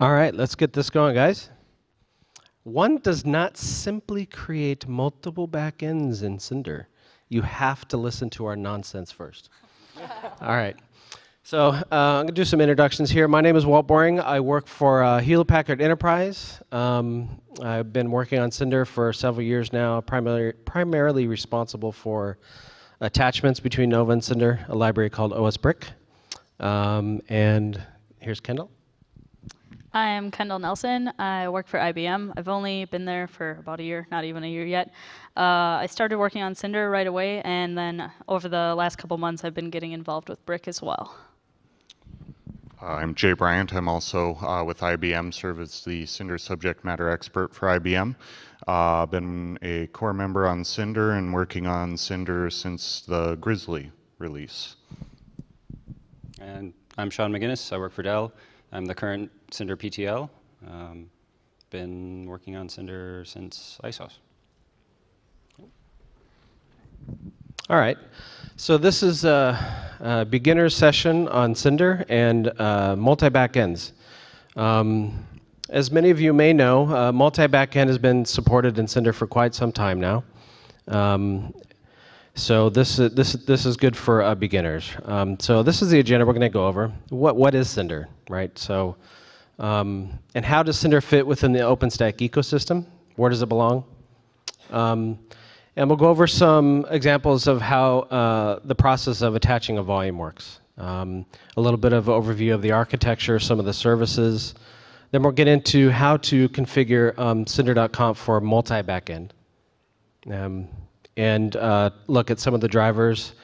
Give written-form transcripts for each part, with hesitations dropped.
All right, let's get this going, guys. One does not simply create multiple backends in Cinder. You have to listen to our nonsense first. All right. So I'm going to do some introductions here. My name is Walt Boring. I work for Hewlett Packard Enterprise. I've been working on Cinder for several years now, primarily responsible for attachments between Nova and Cinder, a library called OS Brick. And here's Kendall. I'm Kendall Nelson. I work for IBM. I've only been there for about a year, not even a year yet. I started working on Cinder right away, and then over the last couple months, I've been getting involved with Brick as well. I'm Jay Bryant. I'm also with IBM, serve as the Cinder subject matter expert for IBM. I've been a core member on Cinder and working on Cinder since the Grizzly release. And I'm Sean McGinnis. I work for Dell. I'm the current Cinder PTL. Been working on Cinder since Icehouse. All right. So this is a beginner session on Cinder and multi-backends. As many of you may know, multi-backend has been supported in Cinder for quite some time now. So this is good for beginners. So this is the agenda we're going to go over. What is Cinder, right? So, and how does Cinder fit within the OpenStack ecosystem? Where does it belong? And we'll go over some examples of how the process of attaching a volume works. A little bit of overview of the architecture, some of the services. Then we'll get into how to configure cinder.conf for multi-backend. And look at some of the drivers,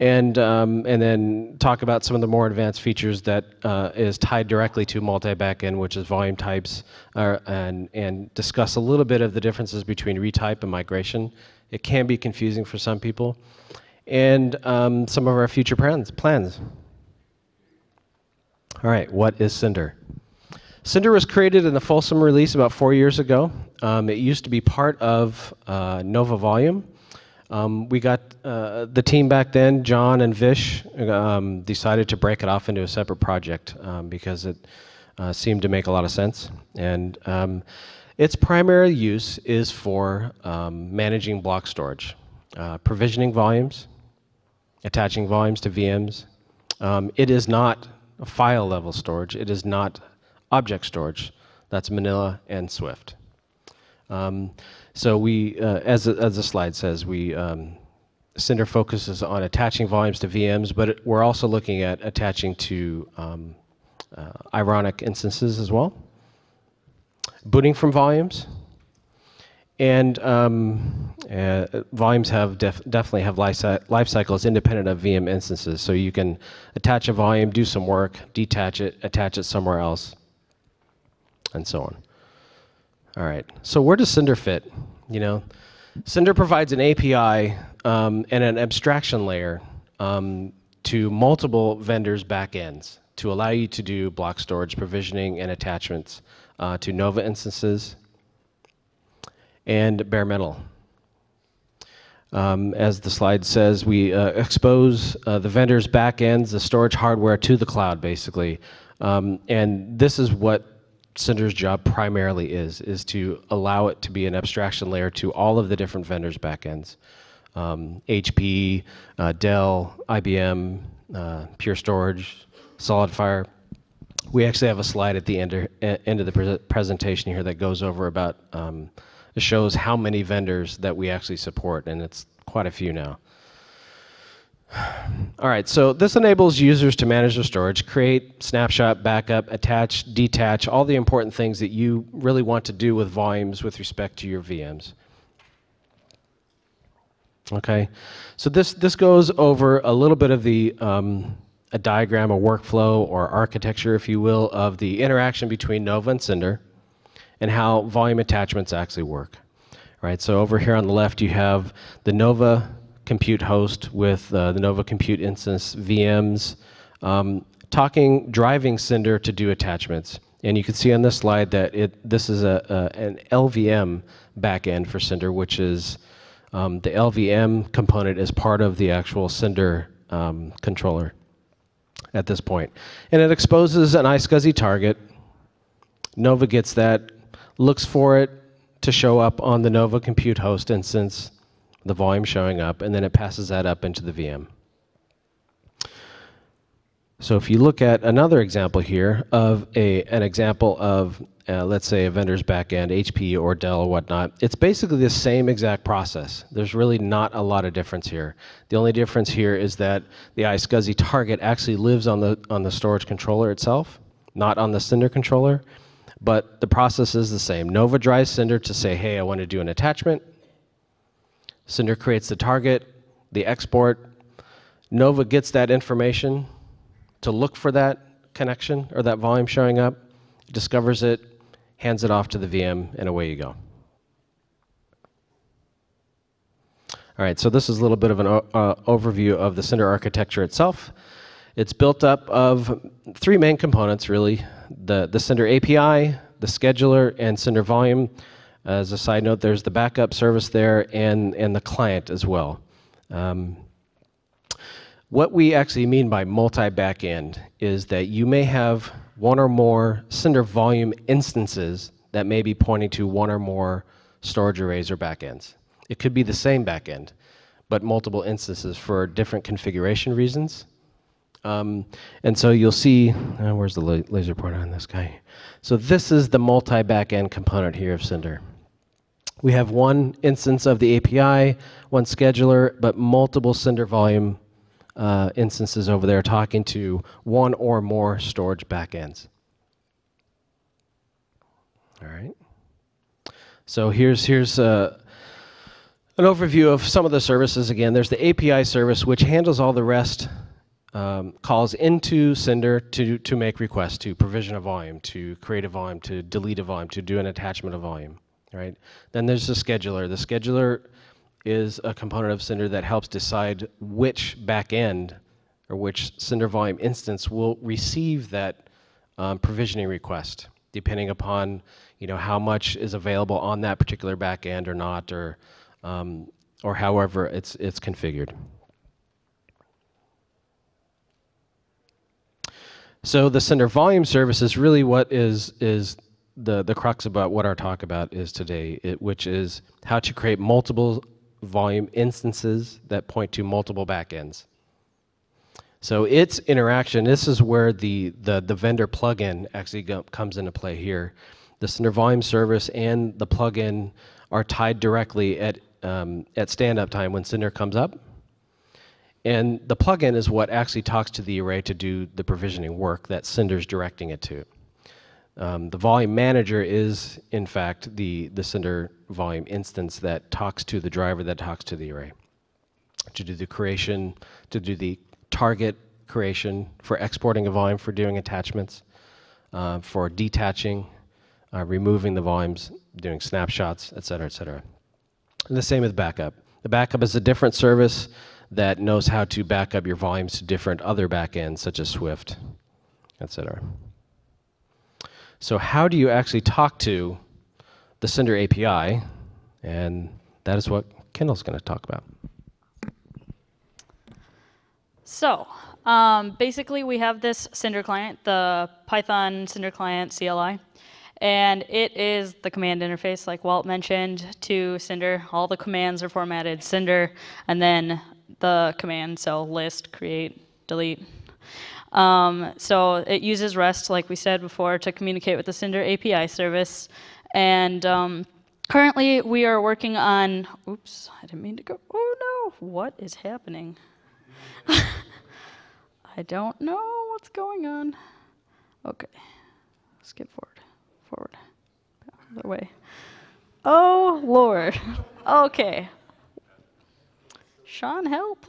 and then talk about some of the more advanced features that is tied directly to multi-backend, which is volume types, and discuss a little bit of the differences between retype and migration. It can be confusing for some people, and some of our future plans. All right, what is Cinder? Cinder was created in the Folsom release about 4 years ago. It used to be part of Nova Volume. We got the team back then, John and Vish, decided to break it off into a separate project because it seemed to make a lot of sense. And its primary use is for managing block storage, provisioning volumes, attaching volumes to VMs. It is not file level storage. It is not object storage. That's Manila and Swift. So we, as the slide says, we Cinder focuses on attaching volumes to VMs, but we're also looking at attaching to ironic instances as well, booting from volumes, and volumes have definitely have life cycles independent of VM instances. So you can attach a volume, do some work, detach it, attach it somewhere else, and so on. All right, so where does Cinder fit? You know, Cinder provides an API and an abstraction layer to multiple vendors' backends to allow you to do block storage provisioning and attachments to Nova instances and bare metal. As the slide says, we expose the vendors' backends, the storage hardware, to the cloud, basically. And this is what Cinder's job primarily is to allow it to be an abstraction layer to all of the different vendors' backends. HP, Dell, IBM, Pure Storage, SolidFire. We actually have a slide at the end of the presentation here that goes over about, shows how many vendors that we actually support, and it's quite a few now. All right, so this enables users to manage their storage, create, snapshot, backup, attach, detach, all the important things that you really want to do with volumes with respect to your VMs. Okay, so this goes over a little bit of the a diagram, a workflow, or architecture, if you will, of the interaction between Nova and Cinder and how volume attachments actually work. All right, so over here on the left you have the Nova compute host with the Nova compute instance VMs, driving Cinder to do attachments. And you can see on this slide that this is an LVM backend for Cinder, which is the LVM component is part of the actual Cinder controller at this point. And it exposes an iSCSI target Nova gets that, looks for it to show up on the Nova compute host instance, the volume showing up, and then it passes that up into the VM. So if you look at another example here of an example of, let's say, a vendor's backend, HP or Dell or whatnot, it's basically the same exact process. There's really not a lot of difference here. The only difference here is that the iSCSI target actually lives on the storage controller itself, not on the Cinder controller, but the process is the same. Nova drives Cinder to say, hey, I want to do an attachment. Cinder creates the target, the export. Nova gets that information to look for that connection or that volume showing up, discovers it, hands it off to the VM, and away you go. All right, so this is a little bit of an overview of the Cinder architecture itself. It's built up of three main components, really. The Cinder API, the scheduler, and Cinder volume. As a side note, there's the backup service there and the client as well. What we actually mean by multi-backend is that you may have one or more Cinder volume instances that may be pointing to one or more storage arrays or backends. It could be the same backend, but multiple instances for different configuration reasons. And so you'll see, where's the laser pointer on this guy? So this is the multi-backend component here of Cinder. We have one instance of the API, one scheduler, but multiple Cinder volume instances over there talking to one or more storage backends. All right. So here's an overview of some of the services. Again, there's the API service, which handles all the REST calls into Cinder to make requests, to provision a volume, to create a volume, to delete a volume, to do an attachment of volume. Right. Then there's the scheduler. The scheduler is a component of Cinder that helps decide which backend or which Cinder volume instance will receive that provisioning request, depending upon how much is available on that particular backend or not, or however it's configured. So the Cinder volume service is really what is the crux about what our talk about is today, which is how to create multiple volume instances that point to multiple backends. So its interaction, this is where the vendor plugin actually comes into play here. The Cinder volume service and the plugin are tied directly at stand-up time when Cinder comes up. And the plugin is what actually talks to the array to do the provisioning work that Cinder's directing it to. The volume manager is, in fact, the Cinder volume instance that talks to the driver, that talks to the array, to do the creation, to do the target creation for exporting a volume, for doing attachments, for detaching, removing the volumes, doing snapshots, et cetera, et cetera. And the same with backup. The backup is a different service that knows how to back up your volumes to different other backends, such as Swift, et cetera. So how do you actually talk to the Cinder API? And that is what Kendall's going to talk about. So basically, we have this Cinder client, the Python Cinder client CLI. And it is the command interface, like Walt mentioned, to Cinder. All the commands are formatted Cinder, and then the command, so list, create, delete. So it uses REST, like we said before, to communicate with the Cinder API service. And currently, we are working on, oops, I didn't mean to go, oh no, what is happening? I don't know what's going on. OK, skip forward, other way. Oh, Lord. OK. Sean, help.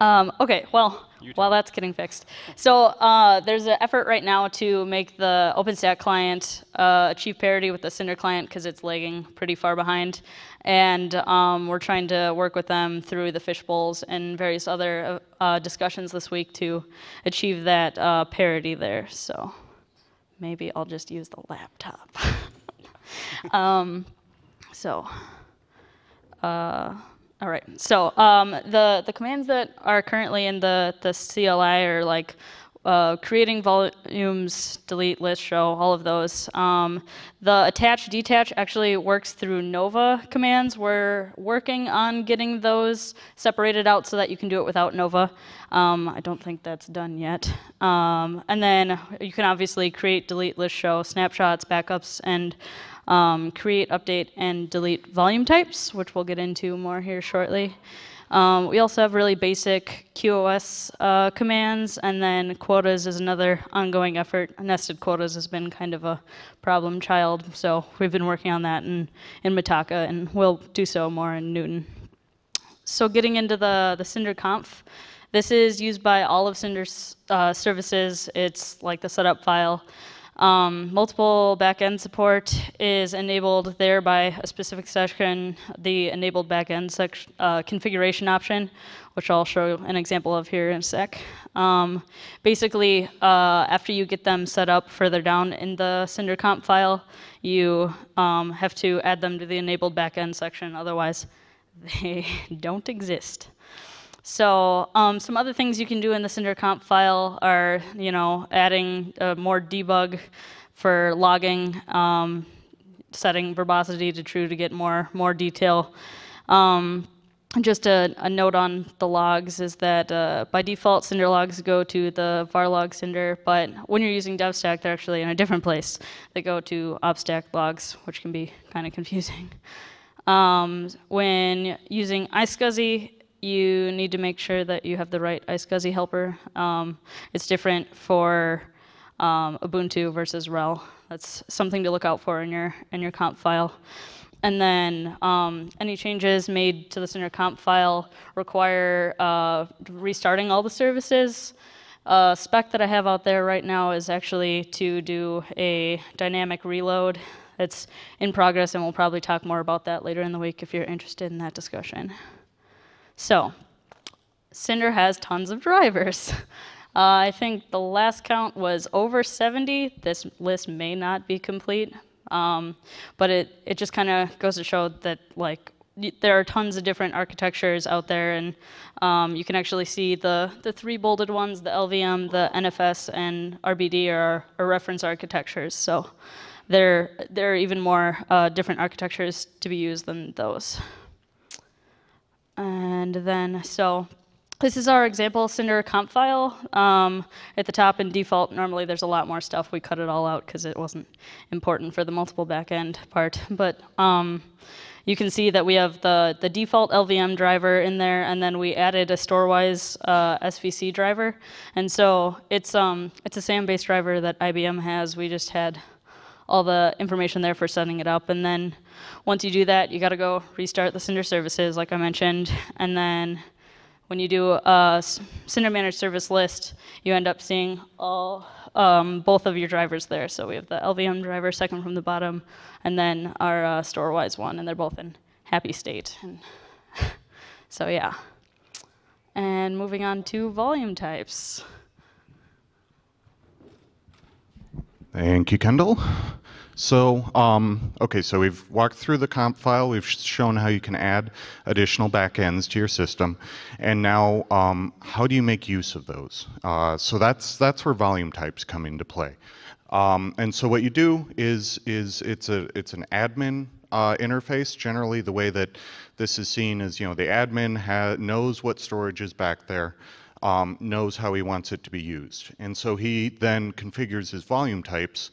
OK, well, while that's getting fixed. So there's an effort right now to make the OpenStack client achieve parity with the Cinder client, because it's lagging pretty far behind. And we're trying to work with them through the fishbowls and various other discussions this week to achieve that parity there. So maybe I'll just use the laptop. All right, so the commands that are currently in the CLI are like creating volumes, delete, list, show, all of those. The attach, detach actually works through Nova commands. We're working on getting those separated out so that you can do it without Nova. I don't think that's done yet. And then you can obviously create, delete, list, show, snapshots, backups, and create, update, and delete volume types, which we'll get into more here shortly. We also have really basic QoS commands, and then quotas is another ongoing effort. Nested quotas has been kind of a problem child, so we've been working on that in Mitaka, and we'll do so more in Newton. So getting into the Cinder conf, this is used by all of Cinder's services. It's like the setup file. Multiple backend support is enabled there by a specific section, the enabled backend configuration option, which I'll show an example of here in a sec. Basically, after you get them set up further down in the Cinder comp file, you have to add them to the enabled backend section, otherwise they don't exist. So some other things you can do in the Cinder comp file are, adding more debug for logging, setting verbosity to true to get more detail. Just a note on the logs is that by default, Cinder logs go to the varlog Cinder, but when you're using DevStack, they're actually in a different place. They go to OpStack logs, which can be kind of confusing. When using iSCSI, you need to make sure that you have the right iSCSI helper. It's different for Ubuntu versus RHEL. That's something to look out for in your comp file. And then any changes made to the Cinder comp file require restarting all the services. Spec that I have out there right now is actually to do a dynamic reload. It's in progress, and we'll probably talk more about that later in the week if you're interested in that discussion. So, Cinder has tons of drivers. I think the last count was over 70. This list may not be complete, but it just kind of goes to show that there are tons of different architectures out there, and you can actually see the three bolded ones, the LVM, the NFS, and RBD are reference architectures. So there are even more different architectures to be used than those. And then, so this is our example Cinder comp file. At the top in default, normally there's a lot more stuff. We cut it all out because it wasn't important for the multiple backend part. But you can see that we have the default LVM driver in there, and then we added a Storwize SVC driver. And so it's a SAM-based driver that IBM has. We just had all the information there for setting it up. And then once you do that, you got to go restart the Cinder services, like I mentioned. And then when you do a Cinder managed service list, you end up seeing all both of your drivers there. So we have the LVM driver, second from the bottom, and then our Storewise one, and they're both in happy state. And so yeah. And moving on to volume types. Thank you, Kendall. So, okay, so we've walked through the comp file. We've shown how you can add additional backends to your system. And now, how do you make use of those? So that's where volume types come into play. And so what you do is it's an admin interface. Generally, the way that this is seen is, the admin knows what storage is back there. Knows how he wants it to be used. And so he then configures his volume types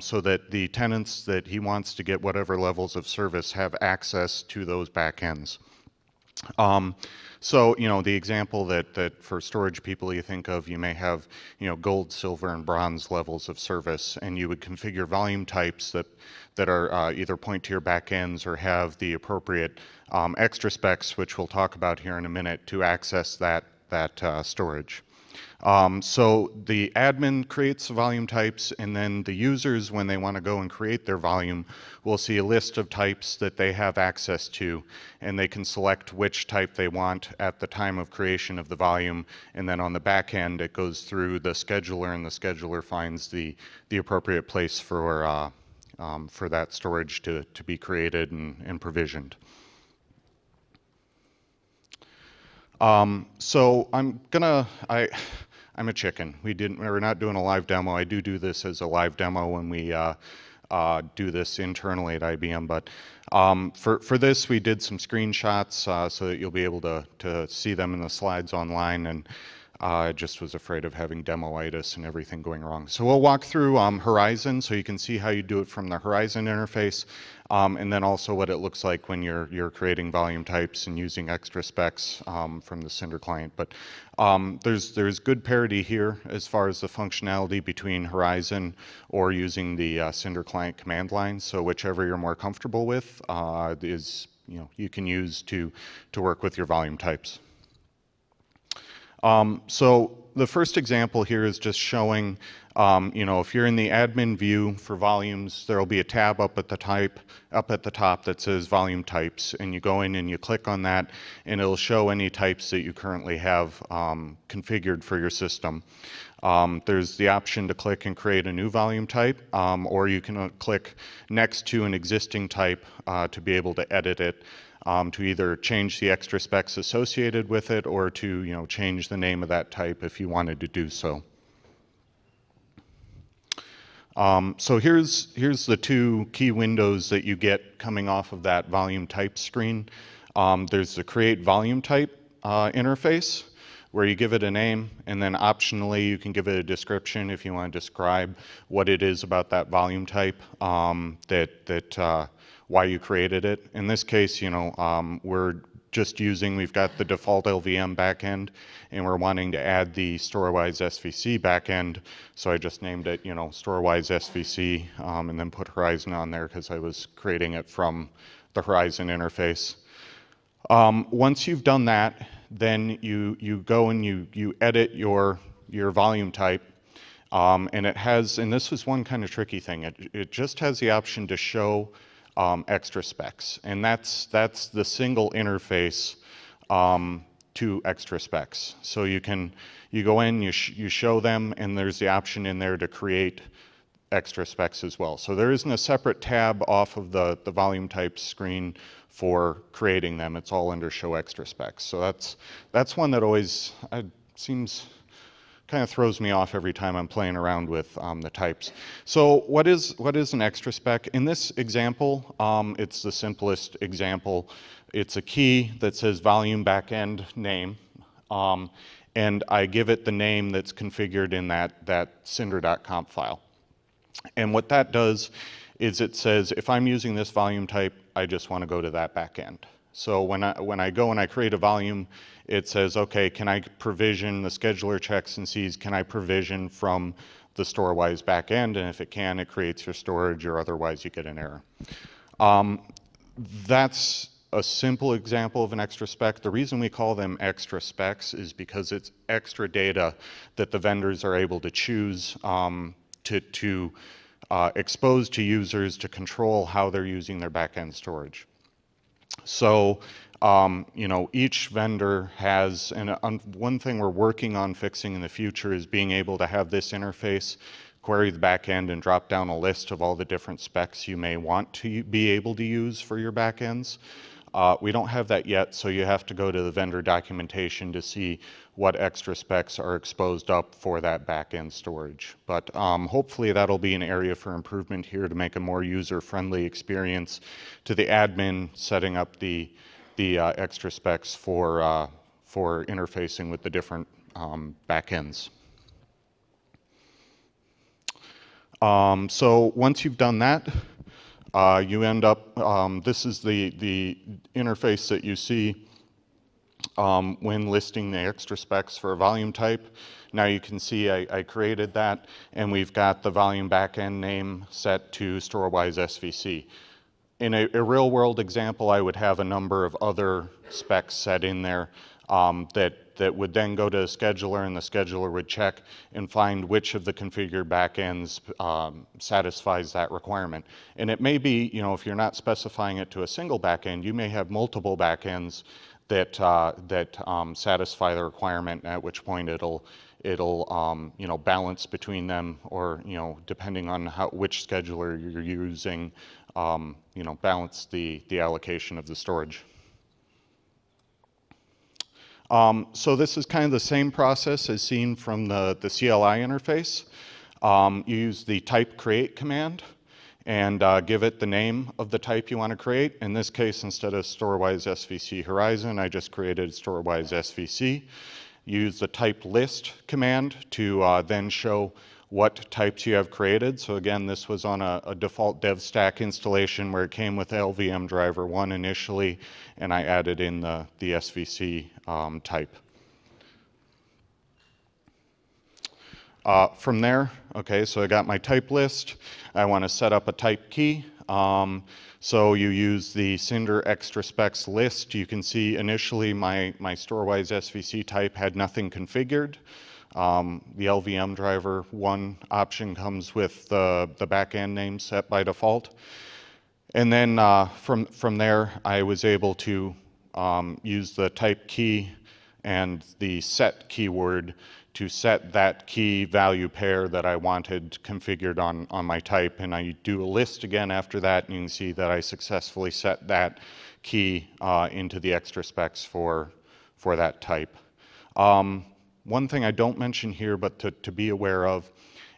so that the tenants that he wants to get whatever levels of service have access to those backends. So, the example that for storage people you think of, you may have, gold, silver, and bronze levels of service, and you would configure volume types that are either point to your backends or have the appropriate extra specs, which we'll talk about here in a minute, to access that storage. So the admin creates volume types, and then the users, when they want to go and create their volume, will see a list of types that they have access to, and they can select which type they want at the time of creation of the volume, and then on the back end it goes through the scheduler, and the scheduler finds the appropriate place for that storage to be created and provisioned. So I'm gonna, I I'm a chicken. We're not doing a live demo. I do this as a live demo when we do this internally at IBM, but for this we did some screenshots so that you'll be able to see them in the slides online, and I just was afraid of having demoitis and everything going wrong. So we'll walk through Horizon so you can see how you do it from the Horizon interface, and then also what it looks like when you're creating volume types and using extra specs from the Cinder client. But there's good parity here as far as the functionality between Horizon or using the Cinder client command line. So whichever you're more comfortable with is, you know, you can use to work with your volume types. So the first example here is just showing, you know, if you're in the admin view for volumes, there'll be a tab up at the top that says volume types, and you go in and you click on that, and it'll show any types that you currently have configured for your system. There's the option to click and create a new volume type, or you can click next to an existing type to be able to edit it. To either change the extra specs associated with it or to, you know, change the name of that type if you wanted to do so. So here's the two key windows that you get coming off of that volume type screen. There's the create volume type interface, where you give it a name, and then optionally you can give it a description if you want to describe what it is about that volume type why you created it. In this case, you know, we've got the default LVM backend, and we're wanting to add the Storwize SVC backend. So I just named it, you know, Storwize SVC, and then put Horizon on there because I was creating it from the Horizon interface. Once you've done that, then you go and you edit your volume type, and it has, and this is one kind of tricky thing, it just has the option to show extra specs, and that's the single interface to extra specs. So you go in, you show them, and there's the option in there to create extra specs as well. So there isn't a separate tab off of the volume type screen for creating them. It's all under show extra specs. So that's one that always seems kind of throws me off every time I'm playing around with the types. So what is an extra spec? In this example, it's the simplest example. It's a key that says volume backend name, and I give it the name that's configured in that cinder.conf file. And what that does is it says, if I'm using this volume type, I just want to go to that backend. So when I go and I create a volume, it says, okay, can I provision, the scheduler checks and sees, can I provision from the Storwize backend? And if it can, it creates your storage, or otherwise you get an error. That's a simple example of an extra spec. The reason we call them extra specs is because it's extra data that the vendors are able to choose to expose to users to control how they're using their backend storage. So, you know, each vendor has, and one thing we're working on fixing in the future is being able to have this interface query the backend and drop down a list of all the different specs you may want to be able to use for your backends. We don't have that yet, so you have to go to the vendor documentation to see what extra specs are exposed up for that back-end storage. But hopefully that'll be an area for improvement here to make a more user-friendly experience to the admin setting up the extra specs for interfacing with the different back-ends. So once you've done that, you end up, this is the interface that you see when listing the extra specs for a volume type. Now you can see I created that, and we've got the volume backend name set to Storwize SVC. In a real world example, I would have a number of other specs set in there that would then go to a scheduler, and the scheduler would check and find which of the configured backends satisfies that requirement. And it may be, you know, if you're not specifying it to a single backend, you may have multiple backends that satisfy the requirement, at which point it'll you know, balance between them, or, you know, depending on which scheduler you're using, you know, balance the allocation of the storage. So this is kind of the same process as seen from the CLI interface. You use the type create command and give it the name of the type you want to create. In this case, instead of Storwize SVC Horizon, I just created Storwize SVC. Use the type list command to then show what types you have created. So again, this was on a default DevStack installation where it came with LVM driver 1 initially, and I added in the SVC type. From there, okay, so I got my type list. I want to set up a type key. So you use the Cinder extra specs list. You can see initially my Storwize SVC type had nothing configured. The LVM driver 1 option comes with the backend name set by default. And then from there, I was able to use the type key and the set keyword to set that key value pair that I wanted configured on my type. And I do a list again after that, and you can see that I successfully set that key into the extra specs for that type. One thing I don't mention here, but to be aware of,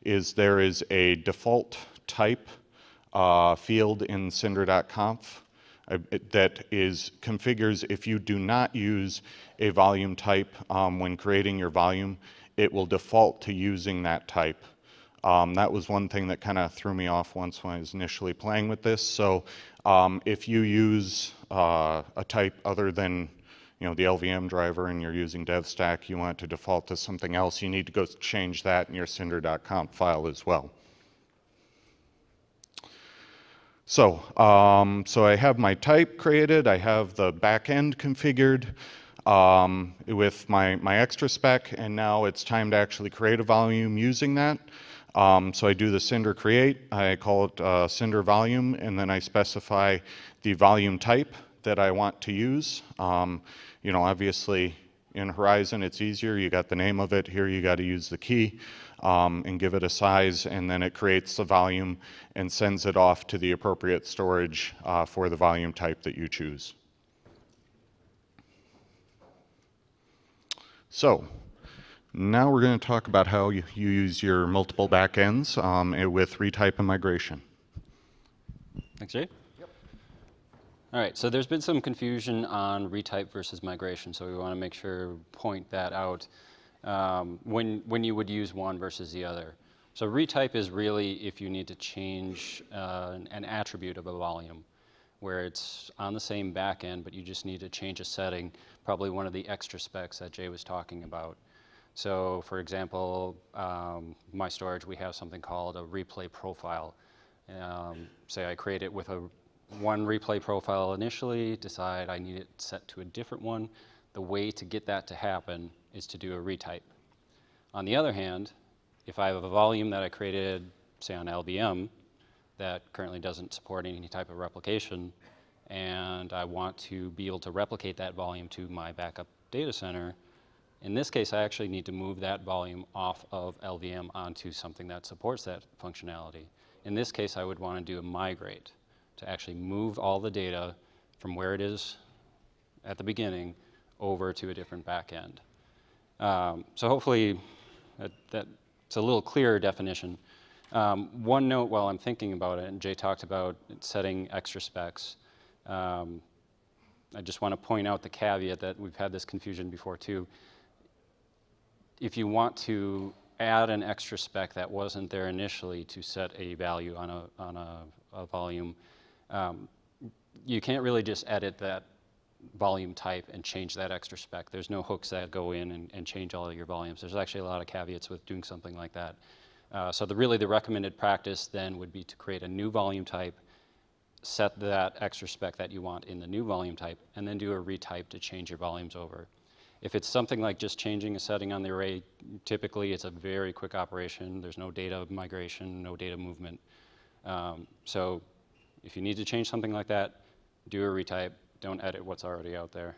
is there is a default type field in cinder.conf that configures if you do not use a volume type when creating your volume, it will default to using that type. That was one thing that kind of threw me off once when I was initially playing with this. So if you use a type other than the LVM driver and you're using DevStack, you want it to default to something else, you need to go change that in your cinder.conf file as well. So, so I have my type created, I have the backend configured with my extra spec, and now it's time to actually create a volume using that. So I do the Cinder create, I call it Cinder volume, and then I specify the volume type that I want to use. Obviously in Horizon it's easier, you got the name of it, here you got to use the key. And give it a size, and then it creates the volume and sends it off to the appropriate storage for the volume type that you choose. So now we're going to talk about how you use your multiple backends with retype and migration. Thanks, Jay. Yep. All right, so there's been some confusion on retype versus migration, so we want to make sure we point that out. When you would use one versus the other. So retype is really if you need to change an attribute of a volume where it's on the same back end, but you just need to change a setting, probably one of the extra specs that Jay was talking about. So for example, my storage, we have something called a replay profile. Say I create it with one replay profile initially, decide I need it set to a different one. The way to get that to happen is to do a retype. On the other hand, if I have a volume that I created, say on LVM, that currently doesn't support any type of replication, and I want to be able to replicate that volume to my backup data center, in this case, I actually need to move that volume off of LVM onto something that supports that functionality. In this case, I would want to do a migrate to actually move all the data from where it is at the beginning over to a different backend. So hopefully that's a little clearer definition. One note while I'm thinking about it, and Jay talked about setting extra specs. I just want to point out the caveat that we've had this confusion before too. If you want to add an extra spec that wasn't there initially to set a value on a volume, you can't really just edit that volume type and change that extra spec. There's no hooks that go in and change all of your volumes. There's actually a lot of caveats with doing something like that. So really the recommended practice then would be to create a new volume type, set that extra spec that you want in the new volume type, and then do a retype to change your volumes over. If it's something like just changing a setting on the array, typically it's a very quick operation. There's no data migration, no data movement. So if you need to change something like that, do a retype. Don't edit what's already out there.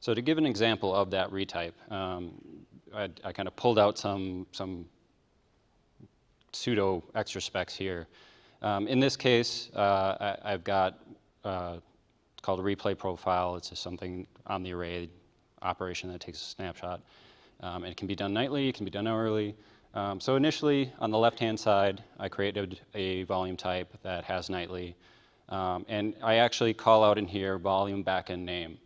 So to give an example of that retype, I kind of pulled out some pseudo extra specs here. In this case, I've got called a replay profile. It's just something on the array operation that takes a snapshot. It can be done nightly, it can be done hourly. So initially, on the left-hand side, I created a volume type that has nightly. And I actually call out in here volume backend name.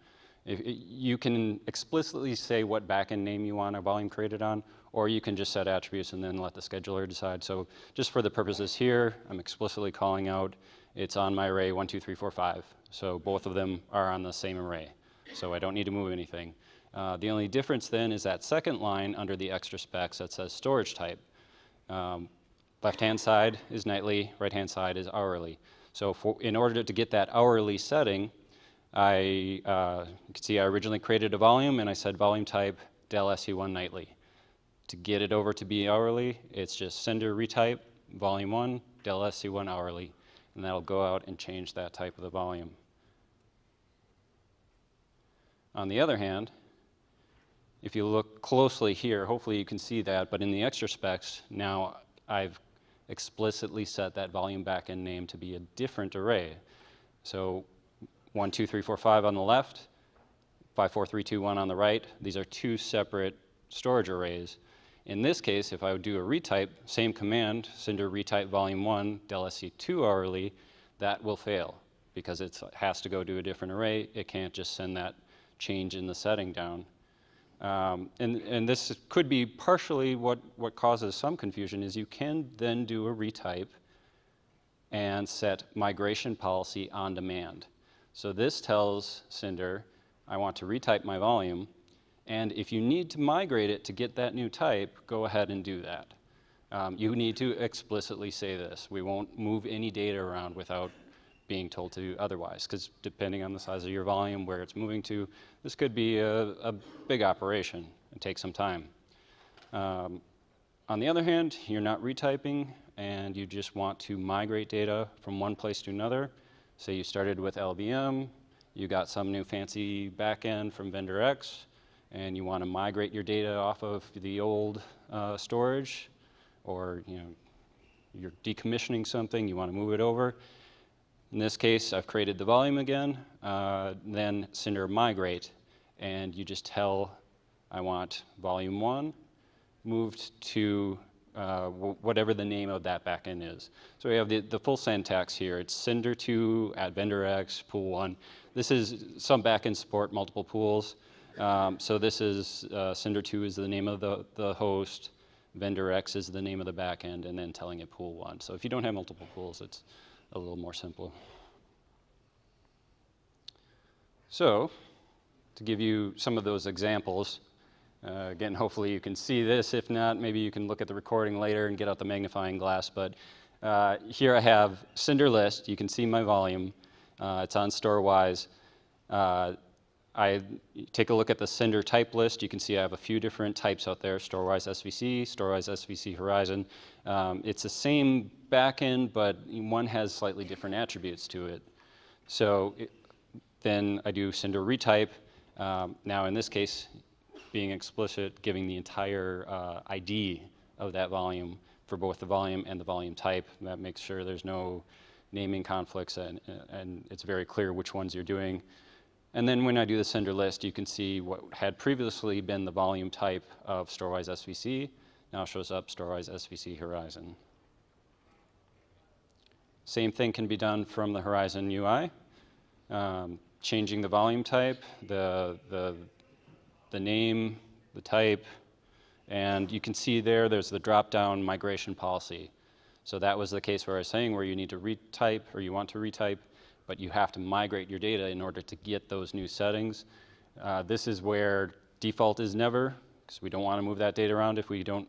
You can explicitly say what backend name you want a volume created on, or you can just set attributes and then let the scheduler decide. So just for the purposes here, I'm explicitly calling out it's on my array 1, 2, 3, 4, 5. So both of them are on the same array. So I don't need to move anything. The only difference then is that second line under the extra specs that says storage type. Left-hand side is nightly, right-hand side is hourly. So in order to get that hourly setting, you can see I originally created a volume and I said volume type Dell SE1 nightly. To get it over to be hourly, it's just Cinder retype volume 1 Dell SE1 hourly, and that'll go out and change that type of the volume. On the other hand, if you look closely here, hopefully you can see that, but in the extra specs, now I've explicitly set that volume backend name to be a different array. So 1, 2, 3, 4, 5 on the left, 5, 4, 3, 2, 1 on the right. These are two separate storage arrays. In this case, if I would do a retype, same command, Cinder retype volume 1, Dell SE2 hourly, that will fail because it has to go to a different array. It can't just send that change in the setting down. And this could be partially what causes some confusion is you can then do a retype and set migration policy on demand. So this tells Cinder, I want to retype my volume, and if you need to migrate it to get that new type, go ahead and do that. You need to explicitly say this. We won't move any data around without being told to otherwise, because depending on the size of your volume, where it's moving to, this could be a big operation and take some time. On the other hand, you're not retyping and you just want to migrate data from one place to another. Say you started with LVM, you got some new fancy backend from vendor X, and you want to migrate your data off of the old storage, or you're decommissioning something, you want to move it over. In this case, I've created the volume again, then Cinder migrate, and you just tell, I want volume 1 moved to whatever the name of that backend is. So we have the full syntax here. It's Cinder 2 at vendor X, pool 1. This is some backend support, multiple pools. So this is Cinder 2 is the name of the host, vendor X is the name of the backend, and then telling it pool 1. So if you don't have multiple pools, it's a little more simple. So, to give you some of those examples, again, hopefully you can see this. If not, maybe you can look at the recording later and get out the magnifying glass. But here I have Cinder list. You can see my volume. It's on Storwize. I take a look at the Cinder type list. You can see I have a few different types out there, Storwize SVC, Storwize SVC Horizon. It's the same backend, but one has slightly different attributes to it. So then I do Cinder retype. Now in this case, being explicit, giving the entire ID of that volume for both the volume and the volume type. That makes sure there's no naming conflicts and it's very clear which ones you're doing. And then when I do the Cinder list, you can see what had previously been the volume type of Storwize SVC now shows up Storwize SVC Horizon. Same thing can be done from the Horizon UI, changing the volume type, the name, the type, and you can see there's the drop-down migration policy. So that was the case where I was saying where you need to retype or you want to retype, but you have to migrate your data in order to get those new settings. This is where default is never, because we don't want to move that data around if we don't,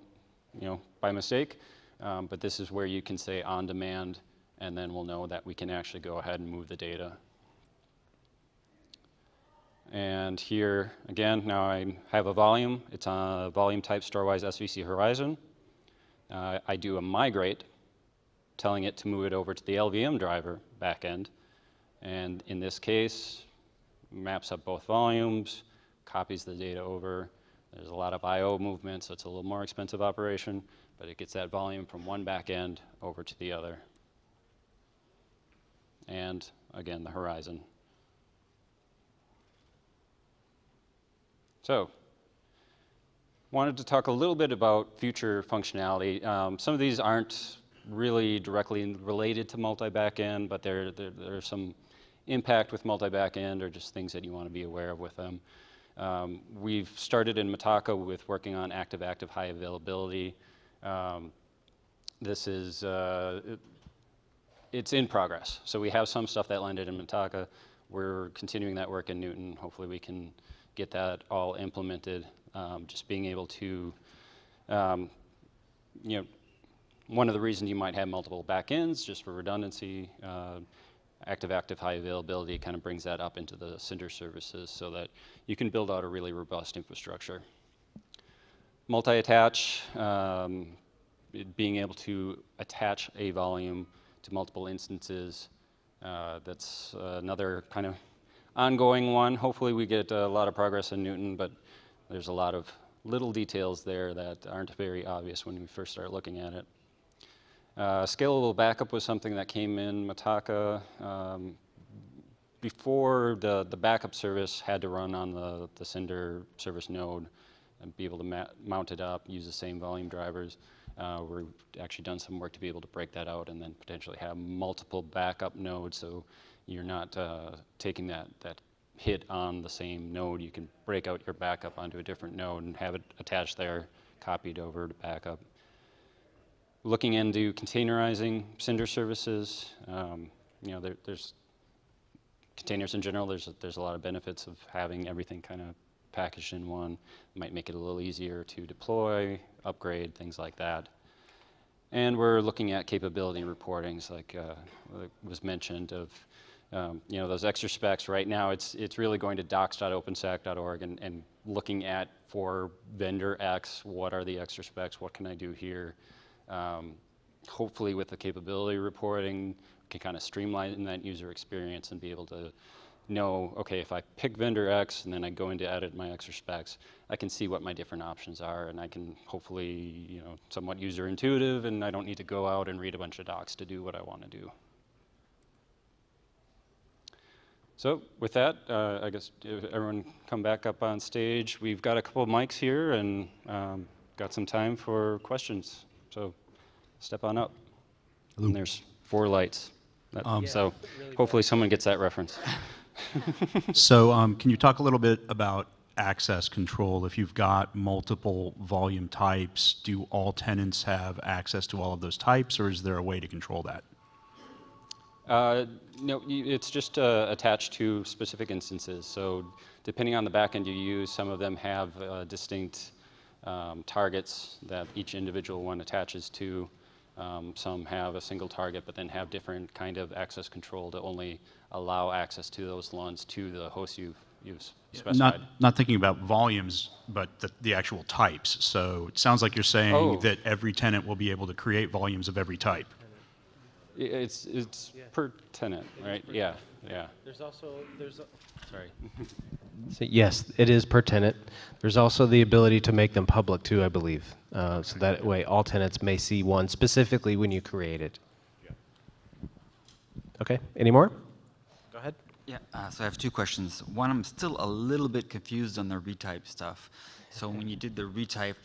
by mistake. But this is where you can say on demand, and then we'll know that we can actually go ahead and move the data. And here, again, now I have a volume. It's on a volume type Storwize SVC Horizon. I do a migrate, telling it to move it over to the LVM driver backend. And in this case, maps up both volumes, copies the data over. There's a lot of I/O movement, so it's a little more expensive operation, but it gets that volume from one backend over to the other. And again, the Horizon. So wanted to talk a little bit about future functionality. Some of these aren't really directly related to multi-backend, but there's some impact with multi-backend or just things that you want to be aware of with them. We've started in Mitaka with working on active-active high availability. This is, it's in progress. So we have some stuff that landed in Mitaka. We're continuing that work in Newton. Hopefully we can get that all implemented. Just being able to, you know, one of the reasons you might have multiple backends just for redundancy, active-active high availability kind of brings that up into the Cinder services so that you can build out a really robust infrastructure. Multi-attach, being able to attach a volume to multiple instances, that's another kind of ongoing one. Hopefully we get a lot of progress in Newton, but there's a lot of little details there that aren't very obvious when we first start looking at it. Scalable backup was something that came in Mitaka. Before the backup service had to run on the Cinder service node and be able to mount it up, use the same volume drivers. We've actually done some work to be able to break that out and then potentially have multiple backup nodes so you're not taking that hit on the same node. You can break out your backup onto a different node and have it attached there, copied over to backup. Looking into containerizing Cinder services, you know, there's containers in general. There's a lot of benefits of having everything kind of packaged in one. It might make it a little easier to deploy, upgrade, things like that. And we're looking at capability reportings, like was mentioned of, you know, those extra specs. Right now, it's really going to docs.openstack.org and looking at for vendor X, what are the extra specs? What can I do here? Hopefully with the capability reporting, we can kind of streamline that user experience and be able to know, okay, if I pick vendor X and then I go into edit my extra specs, I can see what my different options are and I can hopefully, you know, somewhat user intuitive and I don't need to go out and read a bunch of docs to do what I want to do. So with that, I guess everyone come back up on stage. We've got a couple of mics here and got some time for questions. So step on up. Hello. And there's four lights. That, yeah, so really hopefully someone gets that reference. So can you talk a little bit about access control? If you've got multiple volume types, do all tenants have access to all of those types, or is there a way to control that? No, it's just attached to specific instances. So depending on the backend you use, some of them have distinct targets that each individual one attaches to. Some have a single target, but then have different kind of access control to only allow access to those LUNs to the host you've specified. Not thinking about volumes, but the actual types. So it sounds like you're saying that every tenant will be able to create volumes of every type. It's per tenant, right? Yeah, yeah. There's also, sorry. So yes, it is per tenant. There's also the ability to make them public too, I believe. So that way all tenants may see one specifically when you create it. Yeah. Okay, any more? Go ahead. Yeah, so I have two questions. One, I'm still a little bit confused on the retype stuff. So when you did the retype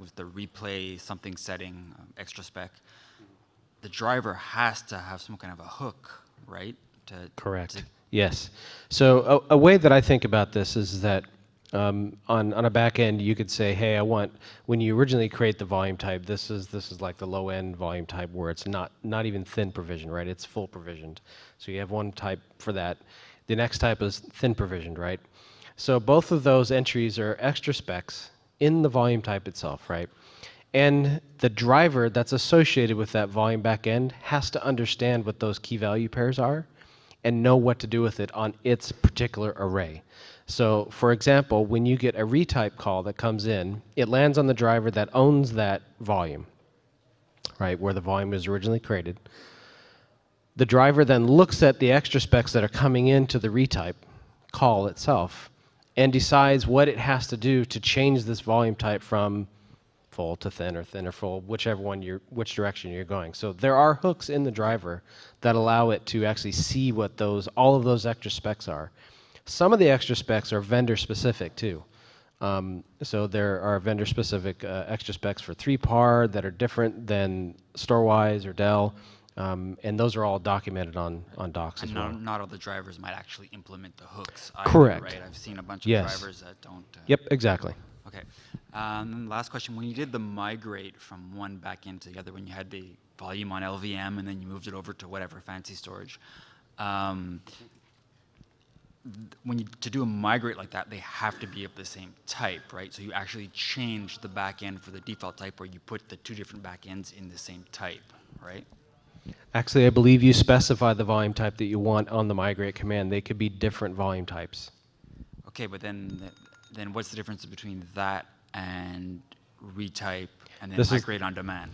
with the replay something setting, extra spec, the driver has to have some kind of a hook, right? Correct. Yes. So a way that I think about this is that on a back end, you could say, hey, I want, when you originally create the volume type, this is like the low end volume type where it's not even thin provisioned, right? It's full provisioned. So you have one type for that. The next type is thin provisioned, right? So both of those entries are extra specs in the volume type itself, right? And the driver that's associated with that volume backend has to understand what those key value pairs are and know what to do with it on its particular array. So for example, when you get a retype call that comes in, it lands on the driver that owns that volume, right, where the volume was originally created. The driver then looks at the extra specs that are coming into the retype call itself and decides what it has to do to change this volume type from full to thin or full, whichever one which direction you're going. So there are hooks in the driver that allow it to actually see what all of those extra specs are. Some of the extra specs are vendor specific too. So there are vendor-specific extra specs for 3PAR that are different than Storwize or Dell, and those are all documented on docs as well. Not all the drivers might actually implement the hooks either, correct. Right? I've seen a bunch of drivers that don't. Yep, exactly. Okay. Last question. When you did the migrate from one backend to the other, when you had the volume on LVM and then you moved it over to whatever fancy storage, when you do a migrate like that, they have to be of the same type, right? So you actually change the backend for the default type, where you put the two different backends in the same type, right? Actually, I believe you specify the volume type that you want on the migrate command. They could be different volume types. Okay, but then what's the difference between that and retype and then migrate on demand?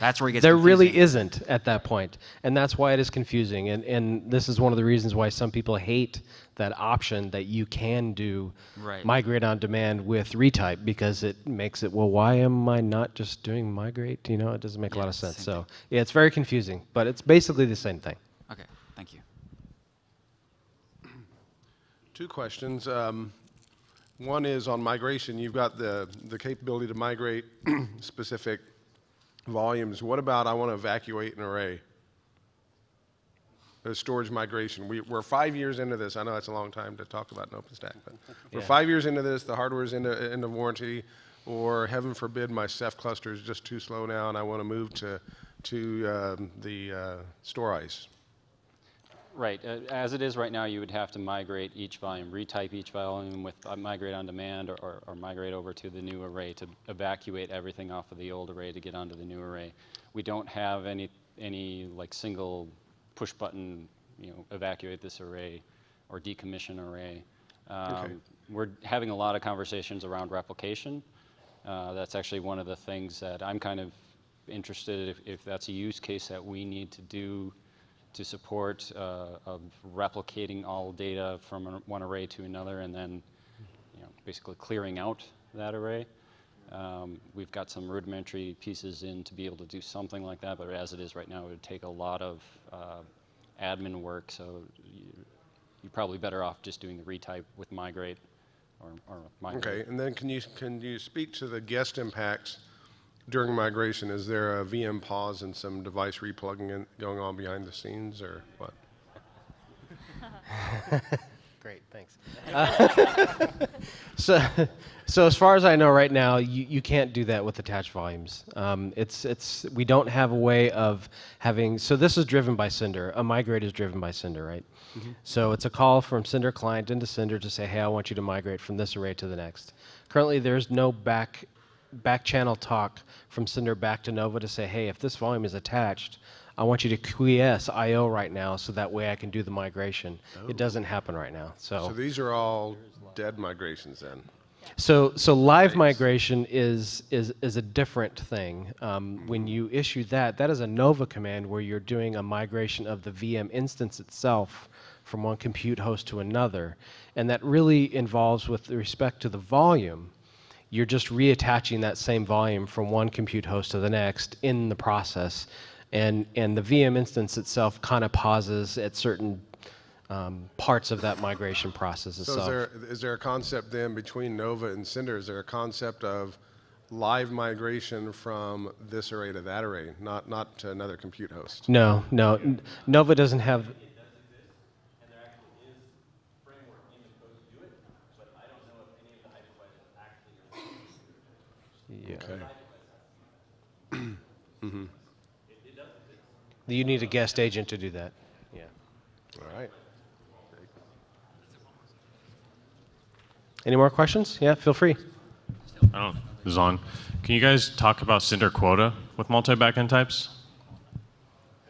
That's where it gets there confusing. Really isn't at that point, and that's why it is confusing. And this is one of the reasons why some people hate that option that you can do migrate on demand with retype, because it makes it, well, why am I not just doing migrate? You know, it doesn't make a lot of sense. So yeah, it's very confusing, but it's basically the same thing. Okay, thank you. Two questions. One is on migration. You've got the capability to migrate specific volumes. What about I want to evacuate an array? The storage migration. We're 5 years into this. I know that's a long time to talk about in OpenStack, but we're 5 years into this. The hardware's into warranty, or heaven forbid, my Ceph cluster is just too slow now, and I want to move to the Storwize. Right. As it is right now, you would have to migrate each volume, retype each volume with migrate on demand, or migrate over to the new array to evacuate everything off of the old array to get onto the new array. We don't have any like single push button, you know, evacuate this array or decommission array. Okay. We're having a lot of conversations around replication. That's actually one of the things that I'm kind of interested if that's a use case that we need to do to support of replicating all data from one array to another, and then, you know, basically clearing out that array. We've got some rudimentary pieces in to be able to do something like that, but as it is right now, it would take a lot of admin work, so you're probably better off just doing the retype with migrate, or migrate. Okay, and then can you speak to the guest impacts during migration? Is there a VM pause and some device replugging in going on behind the scenes, or what? Great, thanks. So as far as I know right now, you can't do that with attached volumes. We don't have a way of having, so this is driven by Cinder. A migrate is driven by Cinder, right? Mm-hmm. So it's a call from Cinder client into Cinder to say, hey, I want you to migrate from this array to the next. Currently, there's no back channel talk from Cinder back to Nova to say, hey, if this volume is attached, I want you to quiesce IO right now so that way I can do the migration. Oh. It doesn't happen right now. So these are all dead migrations then? So live migration is a different thing. When you issue that is a Nova command where you're doing a migration of the VM instance itself from one compute host to another. And that really involves, with respect to the volume, you're just reattaching that same volume from one compute host to the next in the process. And the VM instance itself kind of pauses at certain parts of that migration process itself. So is there a concept then between Nova and Cinder, is there a concept of live migration from this array to that array, not to another compute host? No. Nova doesn't have... Yeah. Okay. Mm-hmm. You need a guest agent to do that. Yeah. All right. Any more questions? Yeah, feel free. Oh, this is on. Can you guys talk about Cinder quota with multi-backend types?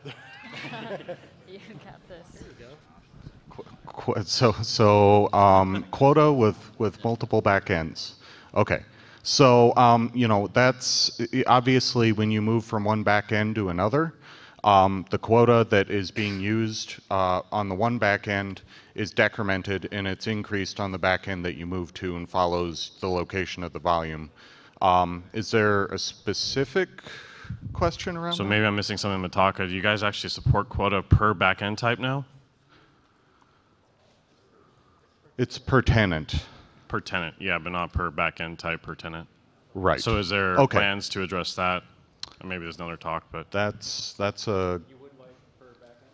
You got this. There you go. So quota with multiple backends. Okay. So, you know, that's obviously when you move from one back end to another, the quota that is being used on the one back end is decremented and it's increased on the back end that you move to and follows the location of the volume. Is there a specific question around that? So maybe I'm missing something, Mitaka. Do you guys actually support quota per back end type now? It's per tenant. Per tenant, yeah, but not per backend type per tenant. Right. So is there plans to address that? Maybe there's another talk, but that's a. You would like per backend?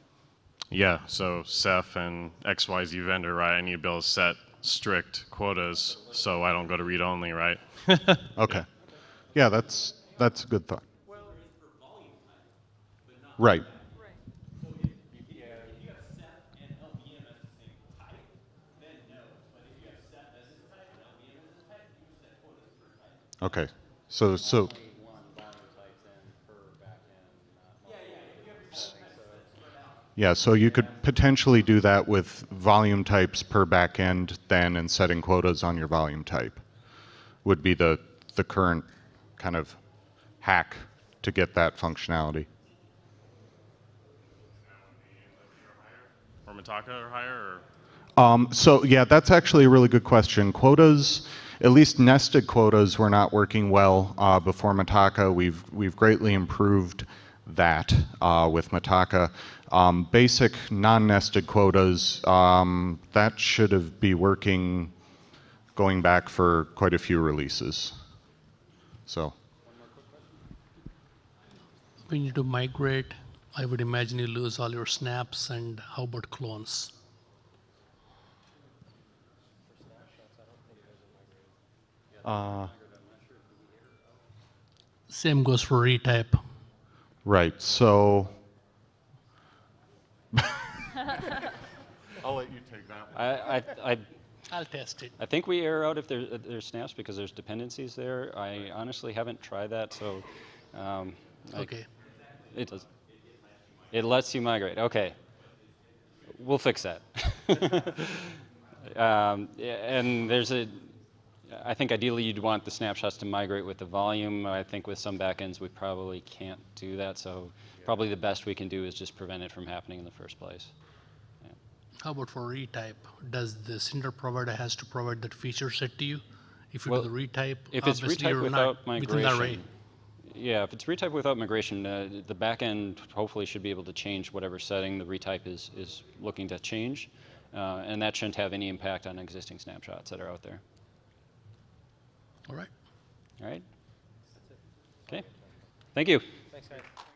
Yeah. So Ceph and XYZ vendor, right? I need to be able to set strict quotas so I don't go to read only, right? Okay. Yeah. Yeah, that's a good thought. Well, for volume type, but not right. Okay, so. Yeah, so you could potentially do that with volume types per backend, then, and setting quotas on your volume type, would be the current kind of hack to get that functionality. Or Mitaka or higher? Or? So yeah, that's actually a really good question. Quotas. At least nested quotas were not working well before Mitaka. We've greatly improved that with Mitaka. Basic non-nested quotas, that should have been working going back for quite a few releases. So. When you do migrate, I would imagine you lose all your snaps, and how about clones? Same goes for retype. Right, so... I'll let you take that one. I'll test it. I think we err out if there's snaps because there's dependencies there. I honestly haven't tried that, so... okay. It lets you migrate, okay. We'll fix that. And there's a... I think ideally you'd want the snapshots to migrate with the volume. I think with some backends we probably can't do that, so probably the best we can do is just prevent it from happening in the first place. Yeah. How about for retype? Does the Cinder provider has to provide that feature set to you? If you do the retype, if it's retype without migration, yeah, if it's retype without migration, the backend hopefully should be able to change whatever setting the retype is looking to change, and that shouldn't have any impact on existing snapshots that are out there. All right. All right. Okay. Thank you. Thanks, guys.